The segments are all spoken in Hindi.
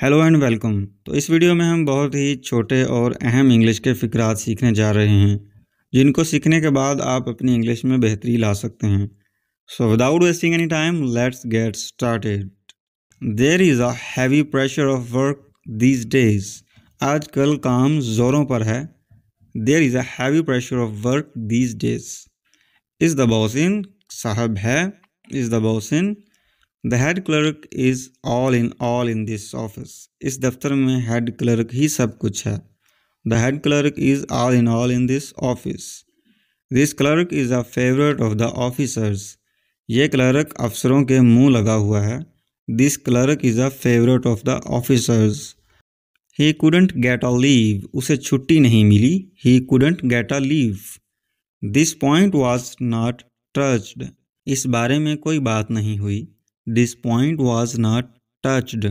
Hello and welcome. तो इस वीडियो में हम बहुत ही छोटे और अहम इंग्लिश के फ़िक्रात सीखने जा रहे हैं, जिनको सीखने के बाद आप अपनी इंग्लिश में बेहतरी ला सकते हैं। So without wasting any time let's get started. There is a heavy pressure of work these days. आजकल काम ज़ोरों पर है। There is a heavy pressure of work these days. Is the boss in, साहब है। Is the boss in, the head clerk is all in this office. इस दफ्तर में हेड क्लर्क ही सब कुछ है। The head clerk is all in this office. This clerk is a favourite of the officers. ये क्लर्क अफसरों के मुंह लगा हुआ है। This clerk is a favourite of the officers. He couldn't get a leave. उसे छुट्टी नहीं मिली। He couldn't get a leave. This point was not touched. इस बारे में कोई बात नहीं हुई। This point was not touched.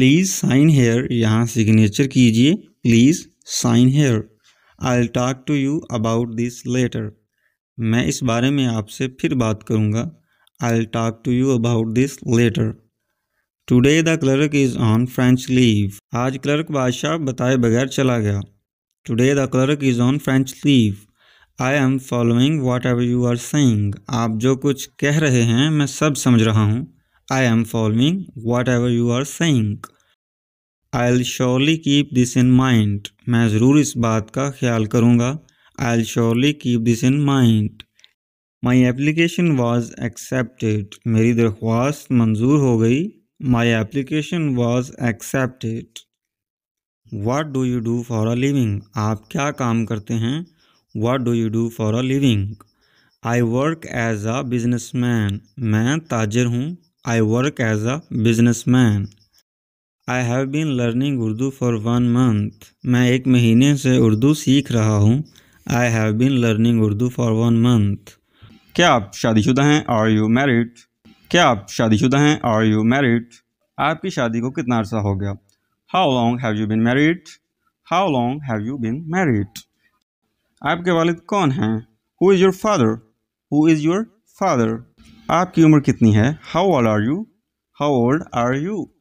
Please sign here. यहाँ सिग्नेचर कीजिए। Please sign here. I'll talk to you about this later. मैं इस बारे में आपसे फिर बात करूँगा। I'll talk to you about this later. Today the clerk is on French leave. आज क्लर्क बादशाह बताए बगैर चला गया। Today the clerk is on French leave. I am following whatever you are saying. आप जो कुछ कह रहे हैं मैं सब समझ रहा हूँ। I am following whatever you are saying. I'll surely keep this in mind. मैं ज़रूर इस बात का ख्याल करूँगा। I'll surely keep this in mind. My application was accepted. मेरी दरख्वास्त मंजूर हो गई। My application was accepted. What do you do for a living? आप क्या काम करते हैं? What do you do for a living? I work as a businessman. मैं ताजिर हूँ। I work as a businessman. I have been learning Urdu for 1 month. मैं एक महीने से उर्दू सीख रहा हूँ। I have been learning Urdu for 1 month. क्या आप शादीशुदा हैं? Are you married? क्या आप शादीशुदा हैं? Are you married? आपकी शादी को कितना अरसा हो गया? How long have you been married? How long have you been married? आपके वालिद कौन हैं? Who is your father? Who is your father? आपकी उम्र कितनी है? How old are you? How old are you?